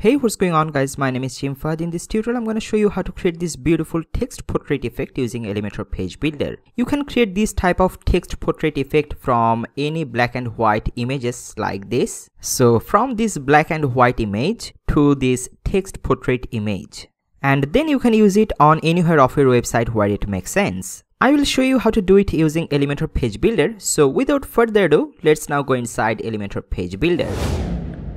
Hey, what's going on guys, my name is Jim Fahad. In this tutorial I'm going to show you how to create this beautiful text portrait effect using Elementor Page Builder. You can create this type of text portrait effect from any black and white images like this. So from this black and white image to this text portrait image, and then you can use it on anywhere of your website where it makes sense. I will show you how to do it using Elementor Page Builder. So without further ado, let's now go inside Elementor Page Builder.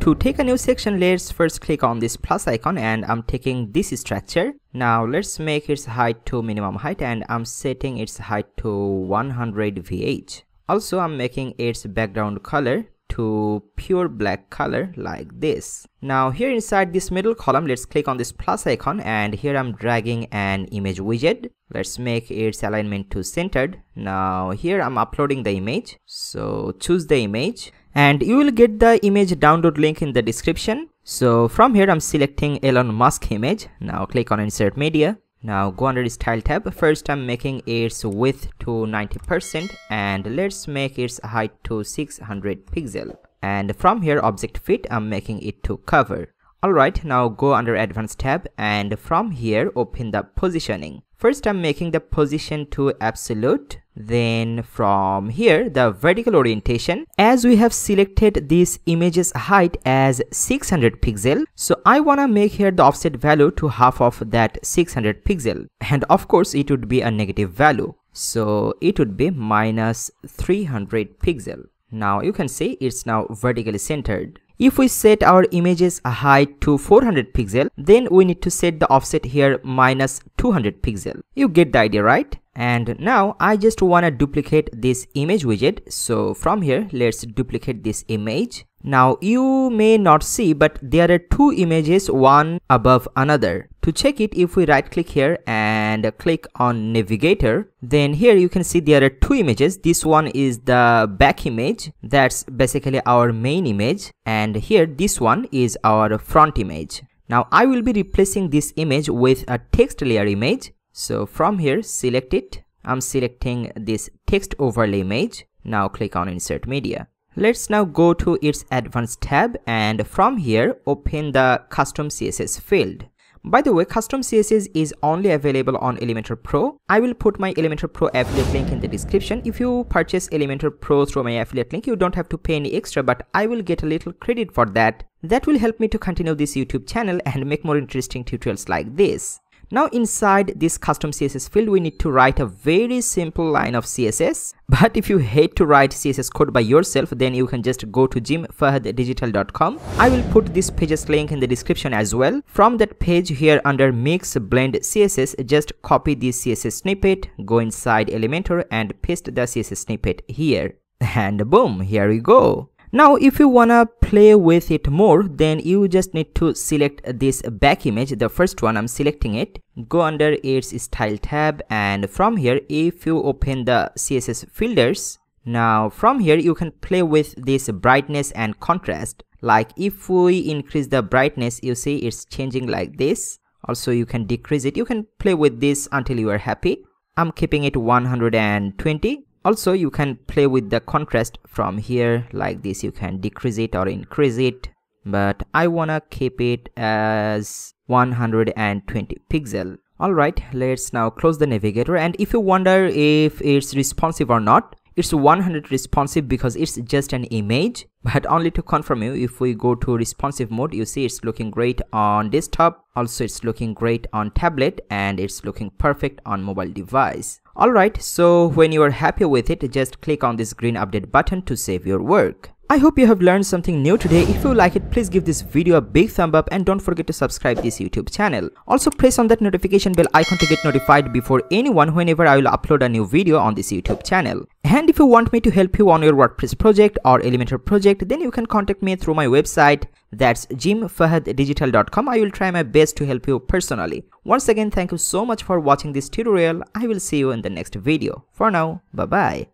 To take a new section, let's first click on this plus icon, and I'm taking this structure. Now let's make its height to minimum height, and I'm setting its height to 100 VH. Also I'm making its background color to pure black color like this. Now here inside this middle column, let's click on this plus icon, and here I'm dragging an image widget. Let's make its alignment to centered. Now here I'm uploading the image, so choose the image. And you will get the image download link in the description. So from here I'm selecting Elon Musk image. Now click on insert media. Now go under style tab. First I'm making its width to 90%, and let's make its height to 600 pixel. And from here object fit, I'm making it to cover. Alright, now go under advanced tab, and from here open the positioning. First I'm making the position to absolute. Then from here the vertical orientation, as we have selected this image's height as 600 pixel, so I wanna make here the offset value to half of that 600 pixel, and of course it would be a negative value, so it would be minus 300 pixel. Now you can see it's now vertically centered. If we set our image's height to 400 pixel, then we need to set the offset here minus 200 pixel. You get the idea, right? And now I just want to duplicate this image widget. So from here, let's duplicate this image. Now you may not see, but there are two images, one above another. To check it, if we right click here and click on navigator, then here you can see there are two images. This one is the back image, that's basically our main image, and here this one is our front image. Now I will be replacing this image with a text layer image. So from here select it. I'm selecting this text overlay image. Now click on insert media. Let's now go to its advanced tab, and from here open the custom CSS field. By the way, custom CSS is only available on Elementor Pro. I will put my Elementor Pro affiliate link in the description. If you purchase Elementor Pro through my affiliate link, you don't have to pay any extra, but I will get a little credit for that. That will help me to continue this YouTube channel and make more interesting tutorials like this. Now inside this custom CSS field, we need to write a very simple line of CSS. But if you hate to write CSS code by yourself, then you can just go to jimfahaddigital.com. I will put this page's link in the description as well. From that page here under mix blend CSS, just copy this CSS snippet, go inside Elementor and paste the CSS snippet here. And boom, here we go. Now if you wanna play with it more, then you just need to select this back image, the first one. I'm selecting it. Go under its style tab, and from here if you open the CSS filters, now from here you can play with this brightness and contrast. Like if we increase the brightness, you see it's changing like this. Also you can decrease it. You can play with this until you are happy. I'm keeping it 120. Also you can play with the contrast from here like this. You can decrease it or increase it, but I wanna keep it as 120 pixel. Alright, let's now close the navigator. And if you wonder if it's responsive or not, it's 100% responsive because it's just an image. But only to confirm you, if we go to responsive mode, you see it's looking great on desktop, also it's looking great on tablet, and it's looking perfect on mobile device. Alright, so when you are happy with it, just click on this green update button to save your work. I hope you have learned something new today. If you like it, please give this video a big thumb up and don't forget to subscribe to this YouTube channel. Also press on that notification bell icon to get notified before anyone whenever I will upload a new video on this YouTube channel. And if you want me to help you on your WordPress project or Elementor project, then you can contact me through my website, that's jimfahaddigital.com. I will try my best to help you personally. Once again, thank you so much for watching this tutorial. I will see you in the next video. For now, bye bye.